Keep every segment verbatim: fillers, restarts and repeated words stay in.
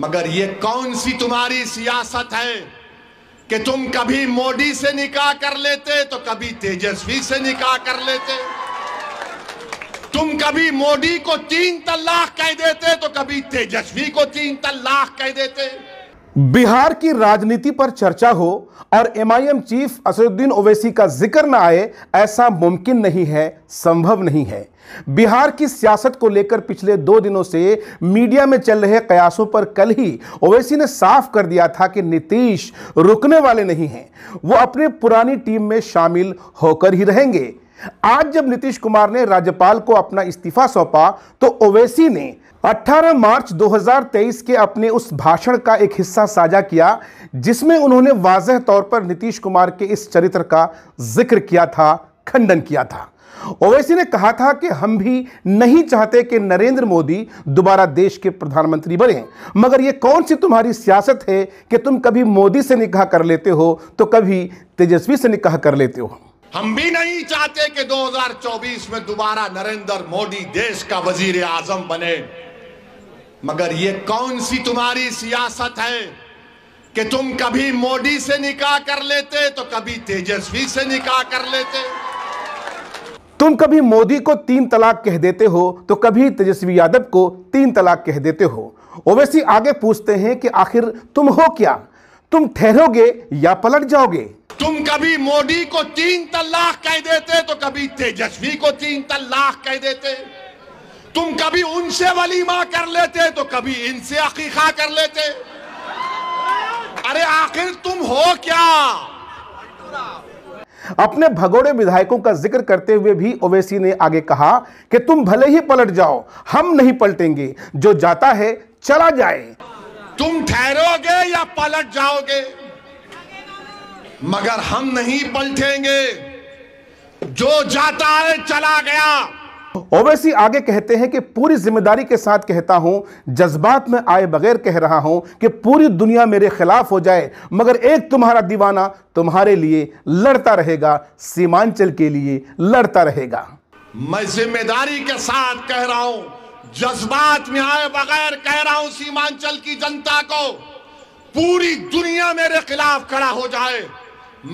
मगर ये कौन सी तुम्हारी सियासत है कि तुम कभी मोदी से निकाह कर लेते तो कभी तेजस्वी से निकाह कर लेते, तुम कभी मोदी को तीन तलाक कह देते तो कभी तेजस्वी को तीन तलाक कह देते। बिहार की राजनीति पर चर्चा हो और M I M chief Asaduddin Owaisi का जिक्र न आए, ऐसा मुमकिन नहीं है, संभव नहीं है। बिहार की सियासत को लेकर पिछले दो दिनों से मीडिया में चल रहे कयासों पर कल ही ओवैसी ने साफ कर दिया था कि नीतीश रुकने वाले नहीं हैं, वो अपने पुरानी टीम में शामिल होकर ही रहेंगे। आज जब नीतीश कुमार ने राज्यपाल को अपना इस्तीफा सौंपा तो ओवैसी ने अठारह मार्च दो हज़ार तेईस के अपने उस भाषण का एक हिस्सा साझा किया जिसमें उन्होंने वाजह तौर पर नीतीश कुमार के इस चरित्र का जिक्र किया था, खंडन किया था। ओवैसी ने कहा था कि हम भी नहीं चाहते कि नरेंद्र मोदी दोबारा देश के प्रधानमंत्री बने, मगर ये कौन सी तुम्हारी सियासत है कि तुम कभी मोदी से निकाह कर लेते हो तो कभी तेजस्वी से निकाह कर लेते हो। हम भी नहीं चाहते कि दो हज़ार चौबीस में दोबारा नरेंद्र मोदी देश का वजीर आजम बने, मगर ये कौन सी तुम्हारी सियासत है कि तुम कभी मोदी से निकाह कर लेते तो कभी तेजस्वी से निकाह कर लेते, तुम कभी मोदी को तीन तलाक कह देते हो तो कभी तेजस्वी यादव को तीन तलाक कह देते हो। ओवैसी आगे पूछते हैं कि आखिर तुम हो क्या, तुम ठहरोगे या पलट जाओगे। तुम कभी मोदी को तीन तलाक कह देते तो कभी तेजस्वी को तीन तलाक कह देते, तुम कभी उनसे वलीमा कर लेते तो कभी इनसे अकीका कर लेते। अरे आखिर तुम हो क्या। अपने भगोड़े विधायकों का जिक्र करते हुए भी ओवैसी ने आगे कहा कि तुम भले ही पलट जाओ, हम नहीं पलटेंगे, जो जाता है चला जाए। तुम ठहरोगे या पलट जाओगे, मगर हम नहीं पलटेंगे, जो जाता है चला गया। ओवैसी आगे कहते हैं कि पूरी जिम्मेदारी के साथ कहता हूं, जज्बात में आए बगैर कह रहा हूं कि पूरी दुनिया मेरे खिलाफ हो जाए, मगर एक तुम्हारा दीवाना तुम्हारे लिए लड़ता रहेगा, सीमांचल के लिए लड़ता रहेगा। मैं जिम्मेदारी के साथ कह रहा हूं, जज्बात में आए बगैर कह रहा हूं, सीमांचल की जनता को पूरी दुनिया मेरे खिलाफ खड़ा हो जाए,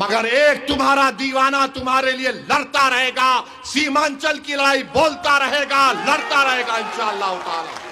मगर एक तुम्हारा दीवाना तुम्हारे लिए लड़ता रहेगा, सीमांचल की लड़ाई बोलता रहेगा, लड़ता रहेगा इंशाअल्लाह ताला।